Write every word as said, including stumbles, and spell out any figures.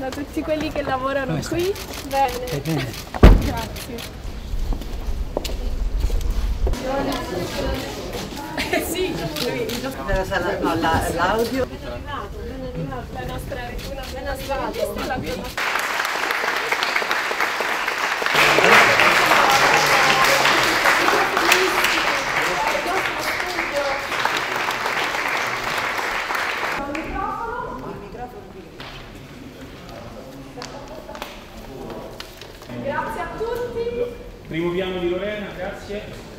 da tutti quelli che lavorano Questo. qui. Bene. È bene. Grazie. Sì, no, l'audio. Ben arrivato, ben arrivato. La nostra una bella sbagliata. Grazie a tutti. Rimuoviamo di Lorena, grazie.